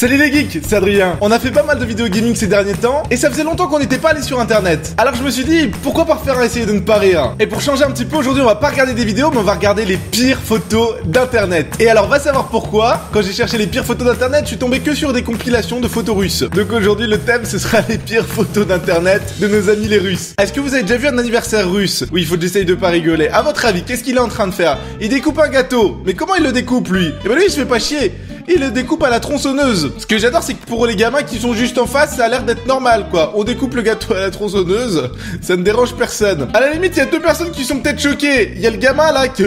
Salut les geeks, c'est Adrien. On a fait pas mal de vidéos gaming ces derniers temps et ça faisait longtemps qu'on n'était pas allé sur internet. Alors je me suis dit pourquoi pas refaire un essayer de ne pas rire. Et pour changer un petit peu, aujourd'hui on va pas regarder des vidéos, mais on va regarder les pires photos d'internet. Et alors va savoir pourquoi, quand j'ai cherché les pires photos d'internet, je suis tombé que sur des compilations de photos russes. Donc aujourd'hui le thème ce sera les pires photos d'internet de nos amis les Russes. Est-ce que vous avez déjà vu un anniversaire russe? Oui, il faut que j'essaye de pas rigoler. À votre avis, qu'est-ce qu'il est en train de faire? Il découpe un gâteau. Mais comment il le découpe lui? Eh ben lui il se fait pas chier. Il le découpe à la tronçonneuse. Ce que j'adore, c'est que pour les gamins qui sont juste en face, ça a l'air d'être normal, quoi. On découpe le gâteau à la tronçonneuse, ça ne dérange personne. À la limite, il y a deux personnes qui sont peut-être choquées. Il y a le gamin là qui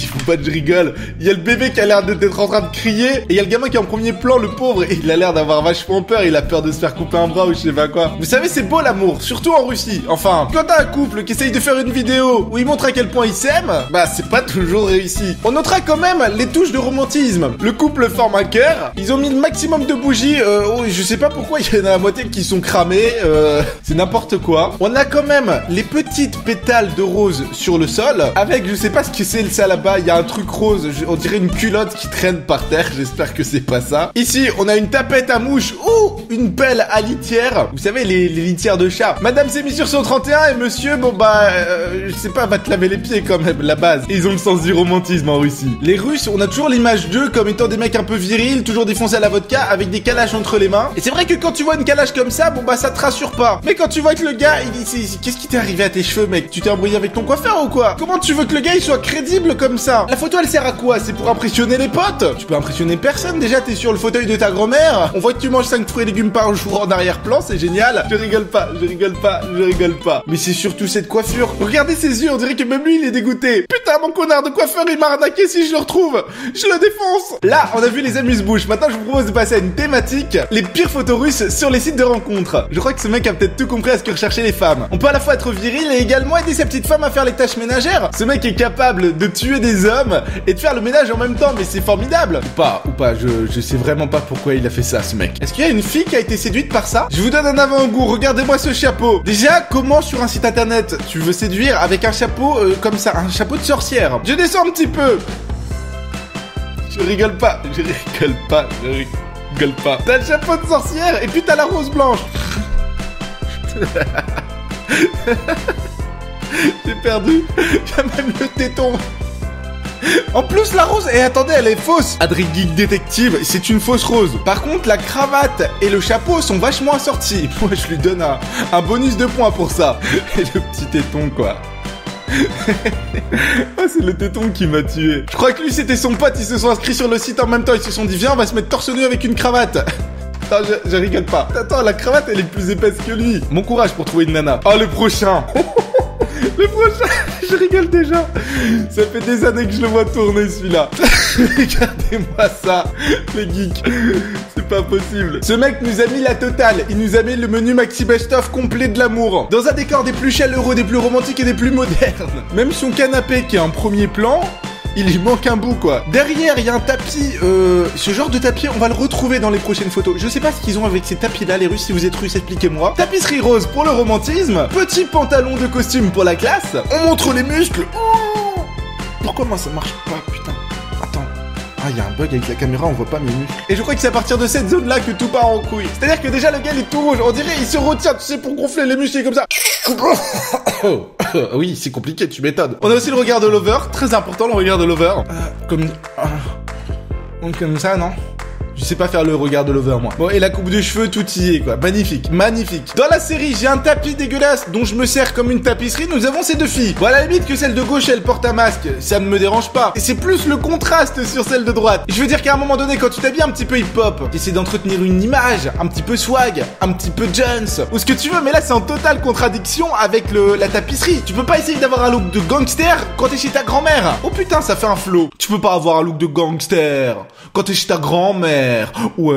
faut pas que je rigole. Il y a le bébé qui a l'air d'être en train de crier, et il y a le gamin qui est en premier plan, le pauvre. Et il a l'air d'avoir vachement peur. Il a peur de se faire couper un bras ou je sais pas quoi. Vous savez, c'est beau l'amour, surtout en Russie. Enfin, quand t'as un couple qui essaye de faire une vidéo où il montre à quel point il s'aime, bah c'est pas toujours réussi. On notera quand même les touches de romantisme. Le couple forme un cœur, ils ont mis le maximum de bougies, je sais pas pourquoi il y en a la moitié qui sont cramés, c'est n'importe quoi. On a quand même les petites pétales de rose sur le sol, avec je sais pas ce que c'est ça là-bas, il y a un truc rose, on dirait une culotte qui traîne par terre, j'espère que c'est pas ça. Ici on a une tapette à mouche ou une pelle à litière, vous savez les litières de chat. Madame s'est mise sur 131 et monsieur, bon bah, je sais pas, va te laver les pieds quand même, la base. Ils ont le sens du romantisme en Russie. Les Russes, on a toujours l'image d'eux comme étant des mecs un peu viril, toujours défoncé à la vodka, avec des calaches entre les mains. Et c'est vrai que quand tu vois une calache comme ça, bon bah ça te rassure pas. Mais quand tu vois que le gars, il dit, qu'est-ce qui t'est arrivé à tes cheveux, mec? Tu t'es embrouillé avec ton coiffeur ou quoi? Comment tu veux que le gars il soit crédible comme ça? La photo elle sert à quoi? C'est pour impressionner les potes? Tu peux impressionner personne déjà, t'es sur le fauteuil de ta grand-mère. On voit que tu manges 5 fruits et légumes par jour en arrière-plan, c'est génial. Je rigole pas, je rigole pas, je rigole pas. Mais c'est surtout cette coiffure. Regardez ses yeux, on dirait que même lui il est dégoûté. Putain, mon connard de coiffeur il m'a arnaqué, si je le retrouve, je le défonce. Là, on a vu les amuse-bouches. Maintenant, je vous propose de passer à une thématique, les pires photos russes sur les sites de rencontres. Je crois que ce mec a peut-être tout compris à ce que recherchaient les femmes. On peut à la fois être viril et également aider sa petite femme à faire les tâches ménagères. Ce mec est capable de tuer des hommes et de faire le ménage en même temps, mais c'est formidable. Ou pas, je sais vraiment pas pourquoi il a fait ça, ce mec. Est-ce qu'il y a une fille qui a été séduite par ça? Je vous donne un avant-goût, regardez-moi ce chapeau. Déjà, comment sur un site internet tu veux séduire avec un chapeau comme ça, un chapeau de sorcière? Je descends un petit peu. Je rigole pas, je rigole pas, je rigole pas. T'as le chapeau de sorcière et puis t'as la rose blanche. J'ai perdu, j'ai même le téton. En plus la rose, et attendez, elle est fausse. Adri Geek détective, c'est une fausse rose. Par contre la cravate et le chapeau sont vachement assortis. Moi je lui donne un bonus de points pour ça. Et le petit téton quoi. Oh, c'est le téton qui m'a tué. Je crois que lui c'était son pote, ils se sont inscrits sur le site en même temps. Ils se sont dit viens on va se mettre torse nu avec une cravate. Non, je rigole pas. Attends, la cravate elle est plus épaisse que lui. Bon courage pour trouver une nana. Oh, le prochain. Le prochain, je rigole déjà. Ça fait des années que je le vois tourner celui-là. Regardez-moi ça, les geeks. C'est pas possible. Ce mec nous a mis la totale. Il nous a mis le menu maxi best-of complet de l'amour. Dans un décor des plus chaleureux, des plus romantiques et des plus modernes. Même son canapé qui est en premier plan, il lui manque un bout quoi. Derrière il y a un tapis, ce genre de tapis on va le retrouver dans les prochaines photos. Je sais pas ce qu'ils ont avec ces tapis là les Russes, si vous êtes Russes expliquez-moi. Tapisserie rose pour le romantisme, petit pantalon de costume pour la classe. On montre les muscles. Oh, pourquoi moi ça marche pas putain? Ah, il y a un bug avec la caméra, on voit pas mes muscles. Et je crois que c'est à partir de cette zone là que tout part en couille. C'est-à-dire que déjà le gars il est tout rouge, on dirait il se retient, tu sais, pour gonfler les muscles comme ça. Oui, c'est compliqué, tu m'étonnes. On a aussi le regard de l'over, très important le regard de l'over. Comme ça, non? Je sais pas faire le regard de l'over moi. Bon, et la coupe de cheveux tout y est quoi. Magnifique, magnifique. Dans la série j'ai un tapis dégueulasse dont je me sers comme une tapisserie. Nous avons ces deux filles. Bon, à la limite que celle de gauche elle porte un masque, ça ne me dérange pas. Et c'est plus le contraste sur celle de droite. Je veux dire qu'à un moment donné quand tu t'habilles un petit peu hip hop, t'essaies d'entretenir une image, un petit peu swag, un petit peu Jones, ou ce que tu veux. Mais là c'est en totale contradiction avec la tapisserie. Tu peux pas essayer d'avoir un look de gangster quand t'es chez ta grand-mère. Oh putain ça fait un flow. Tu peux pas avoir un look de gangster quand t'es chez ta grand-mère. Ouais,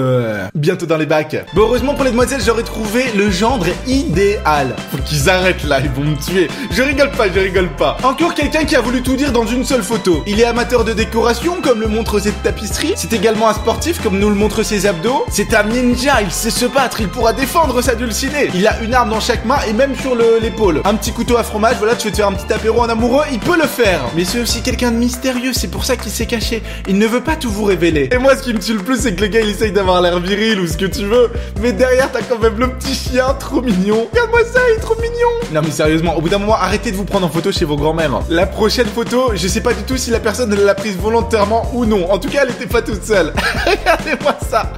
bientôt dans les bacs. Bon, heureusement pour les demoiselles, j'aurais trouvé le gendre idéal. Faut qu'ils arrêtent là, ils vont me tuer. Je rigole pas, je rigole pas. Encore quelqu'un qui a voulu tout dire dans une seule photo. Il est amateur de décoration, comme le montre cette tapisserie. C'est également un sportif, comme nous le montrent ses abdos. C'est un ninja, il sait se battre, il pourra défendre sa dulcinée. Il a une arme dans chaque main et même sur l'épaule. Un petit couteau à fromage, voilà, tu veux te faire un petit apéro en amoureux, il peut le faire. Mais c'est aussi quelqu'un de mystérieux, c'est pour ça qu'il s'est caché. Il ne veut pas tout vous révéler. Et moi, ce qui me tue le plus, c'est que le gars il essaye d'avoir l'air viril ou ce que tu veux, mais derrière t'as quand même le petit chien trop mignon. Regarde-moi ça, il est trop mignon. Non mais sérieusement, au bout d'un moment arrêtez de vous prendre en photo chez vos grands-mères. La prochaine photo, je sais pas du tout si la personne l'a prise volontairement ou non. En tout cas elle était pas toute seule. Regardez-moi ça.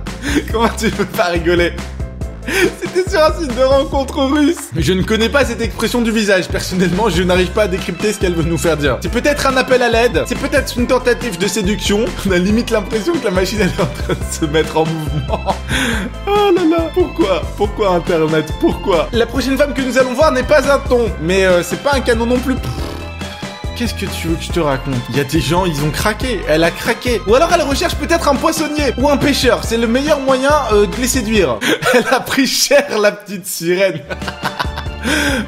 Comment tu peux pas rigoler? C'était sur un site de rencontre russe. Je ne connais pas cette expression du visage. Personnellement, je n'arrive pas à décrypter ce qu'elle veut nous faire dire. C'est peut-être un appel à l'aide. C'est peut-être une tentative de séduction. On a limite l'impression que la machine elle est en train de se mettre en mouvement. Oh là là, pourquoi? Pourquoi Internet? Pourquoi? La prochaine femme que nous allons voir n'est pas un thon. Mais c'est pas un canon non plus. Qu'est-ce que tu veux que je te raconte? Il y a des gens, ils ont craqué, elle a craqué. Ou alors elle recherche peut-être un poissonnier ou un pêcheur, c'est le meilleur moyen de les séduire. Elle a pris cher la petite sirène.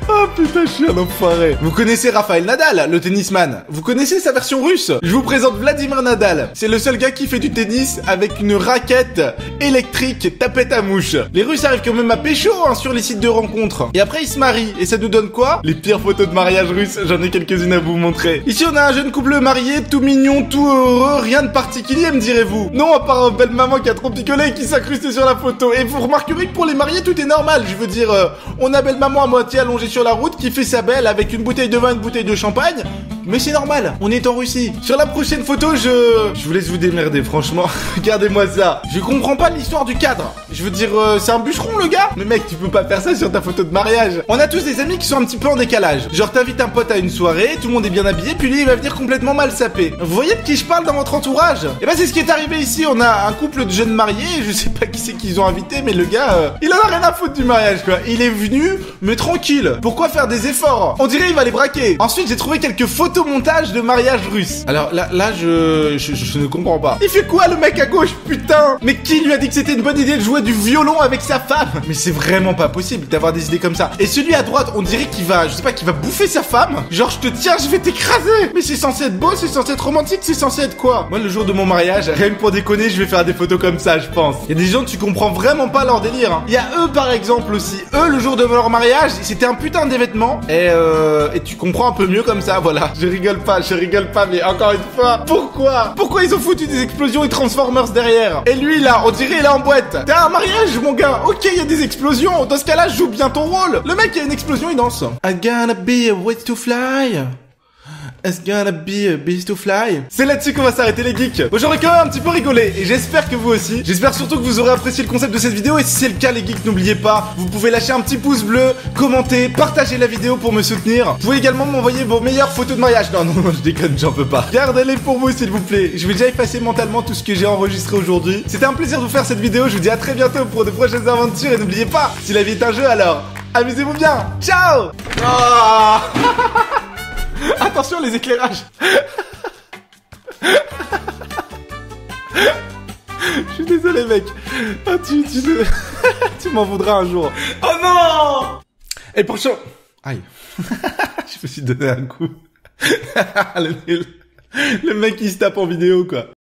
Oh putain, je suis un enfoiré. Vous connaissez Raphaël Nadal, le tennisman? Vous connaissez sa version russe? Je vous présente Vladimir Nadal. C'est le seul gars qui fait du tennis avec une raquette électrique tapette à mouche. Les Russes arrivent quand même à pécho hein, sur les sites de rencontres. Et après ils se marient. Et ça nous donne quoi? Les pires photos de mariage russes. J'en ai quelques-unes à vous montrer. Ici on a un jeune couple marié, tout mignon, tout heureux. Rien de particulier me direz-vous. Non, à part une belle maman qui a trop picolé et qui s'incruste sur la photo. Et vous remarquerez que pour les mariés tout est normal. Je veux dire, on a belle maman à moi allongé sur la route qui fait sa belle avec une bouteille de vin, une bouteille de champagne, mais c'est normal, on est en Russie. Sur la prochaine photo, je vous laisse vous démerder, franchement. Regardez-moi ça. Je comprends pas l'histoire du cadre. Je veux dire, c'est un bûcheron le gars. Mais mec, tu peux pas faire ça sur ta photo de mariage. On a tous des amis qui sont un petit peu en décalage. Genre t'invites un pote à une soirée, tout le monde est bien habillé, puis lui il va venir complètement mal sapé. Vous voyez de qui je parle dans votre entourage? Et bah c'est ce qui est arrivé ici. On a un couple de jeunes mariés, je sais pas qui c'est qu'ils ont invité, mais le gars, il en a rien à foutre du mariage quoi. Il est venu, mais tranquille. Pourquoi faire des efforts? On dirait il va les braquer. Ensuite j'ai trouvé quelques photomontage de mariage russe. Alors là je ne comprends pas. Il fait quoi le mec à gauche, putain? Mais qui lui a dit que c'était une bonne idée de jouer du violon avec sa femme? Mais c'est vraiment pas possible d'avoir des idées comme ça. Et celui à droite, on dirait qu'il va, je sais pas, qu'il va bouffer sa femme. Genre je te tiens, je vais t'écraser. Mais c'est censé être beau, c'est censé être romantique, c'est censé être quoi? Moi le jour de mon mariage, rien que pour déconner, je vais faire des photos comme ça, je pense. Il y a des gens, tu comprends vraiment pas leur délire. Hein. Il y a eux par exemple aussi. Eux le jour de leur mariage, c'était un putain d'événement. Et tu comprends un peu mieux comme ça, voilà. Je rigole pas, mais encore une fois, pourquoi ils ont foutu des explosions et Transformers derrière? Et lui là, on dirait il est en boîte. T'as un mariage mon gars, ok il y a des explosions, dans ce cas là joue bien ton rôle. Le mec il y a une explosion, il danse. I gotta be a way to fly. It's gonna be a beast to fly. C'est là-dessus qu'on va s'arrêter les geeks. Bon, j'aurais quand même un petit peu rigolé et j'espère que vous aussi. J'espère surtout que vous aurez apprécié le concept de cette vidéo. Et si c'est le cas les geeks, n'oubliez pas, vous pouvez lâcher un petit pouce bleu, commenter, partager la vidéo pour me soutenir. Vous pouvez également m'envoyer vos meilleures photos de mariage. Non, je déconne, j'en peux pas. Gardez-les pour vous s'il vous plaît. Je vais déjà effacer mentalement tout ce que j'ai enregistré aujourd'hui. C'était un plaisir de vous faire cette vidéo. Je vous dis à très bientôt pour de prochaines aventures. Et n'oubliez pas, si la vie est un jeu alors, amusez-vous bien. Ciao. Oh attention les éclairages. Je suis désolé mec. Ah, tu m'en voudras un jour. Oh non. Et pour ça... Aïe. Je me suis donné un coup. Le mec il se tape en vidéo quoi.